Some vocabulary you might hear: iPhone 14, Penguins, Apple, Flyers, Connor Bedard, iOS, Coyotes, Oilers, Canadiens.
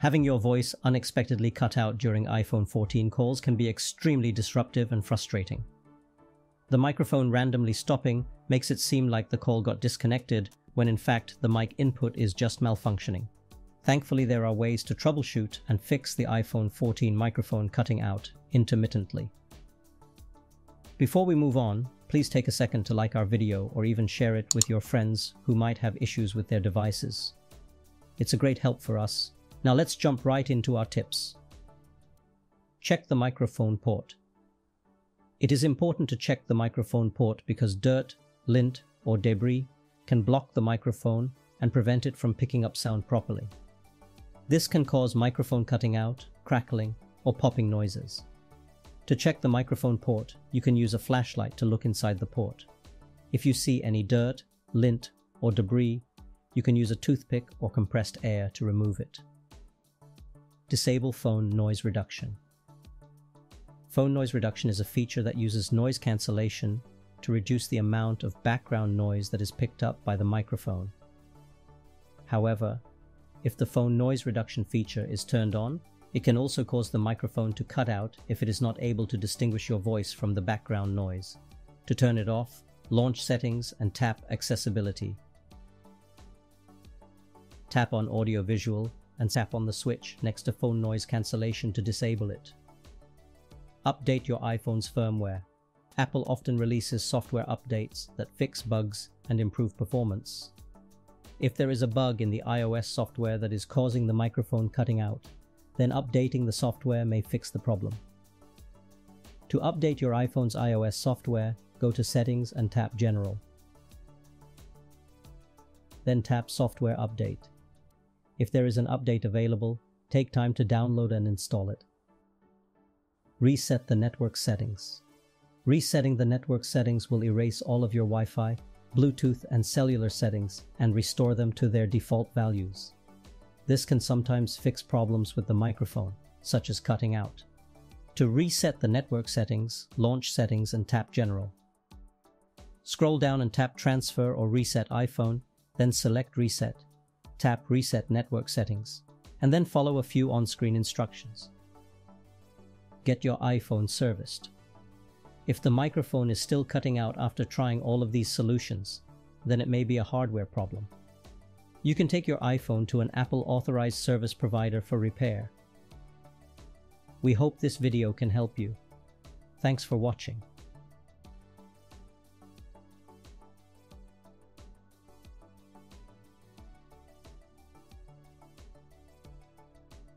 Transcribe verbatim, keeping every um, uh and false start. Having your voice unexpectedly cut out during iPhone fourteen calls can be extremely disruptive and frustrating. The microphone randomly stopping makes it seem like the call got disconnected when in fact the mic input is just malfunctioning. Thankfully, there are ways to troubleshoot and fix the iPhone fourteen microphone cutting out intermittently. Before we move on, please take a second to like our video or even share it with your friends who might have issues with their devices. It's a great help for us. Now let's jump right into our tips. Check the microphone port. It is important to check the microphone port because dirt, lint, or debris can block the microphone and prevent it from picking up sound properly. This can cause microphone cutting out, crackling, or popping noises. To check the microphone port, you can use a flashlight to look inside the port. If you see any dirt, lint, or debris, you can use a toothpick or compressed air to remove it. Disable phone noise reduction. Phone noise reduction is a feature that uses noise cancellation to reduce the amount of background noise that is picked up by the microphone. However, if the phone noise reduction feature is turned on, it can also cause the microphone to cut out if it is not able to distinguish your voice from the background noise. To turn it off, launch Settings and tap Accessibility. Tap on Audio Visual and tap on the switch next to phone noise cancellation to disable it. Update your iPhone's firmware. Apple often releases software updates that fix bugs and improve performance. If there is a bug in the iOS software that is causing the microphone cutting out, then updating the software may fix the problem. To update your iPhone's iOS software, go to Settings and tap General. Then tap Software Update. If there is an update available, take time to download and install it. Reset the network settings. Resetting the network settings will erase all of your Wi-Fi, Bluetooth, and cellular settings and restore them to their default values. This can sometimes fix problems with the microphone, such as cutting out. To reset the network settings, launch Settings and tap General. Scroll down and tap Transfer or Reset iPhone, then select Reset. Tap Reset Network Settings, and then follow a few on-screen instructions. Get your iPhone serviced. If the microphone is still cutting out after trying all of these solutions, then it may be a hardware problem. You can take your iPhone to an Apple authorized service provider for repair. We hope this video can help you. Thanks for watching.